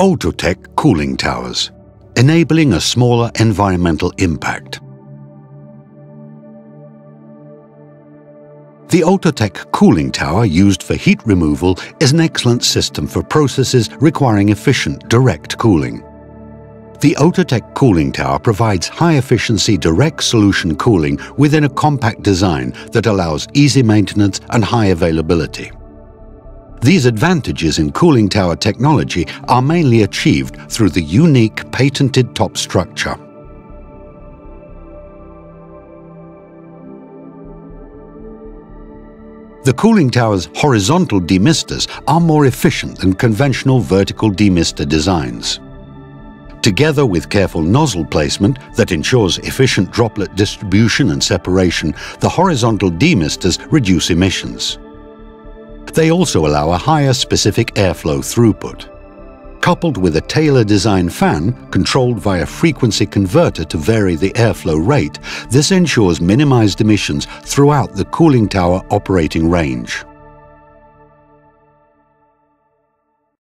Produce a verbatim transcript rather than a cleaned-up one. Outotec cooling towers, enabling a smaller environmental impact. The Outotec cooling tower used for heat removal is an excellent system for processes requiring efficient direct cooling. The Outotec cooling tower provides high-efficiency direct solution cooling within a compact design that allows easy maintenance and high availability. These advantages in cooling tower technology are mainly achieved through the unique patented top structure. The cooling tower's horizontal demisters are more efficient than conventional vertical demister designs. Together with careful nozzle placement that ensures efficient droplet distribution and separation, the horizontal demisters reduce emissions. They also allow a higher specific airflow throughput. Coupled with a tailor-designed fan controlled via frequency converter to vary the airflow rate, this ensures minimized emissions throughout the cooling tower operating range.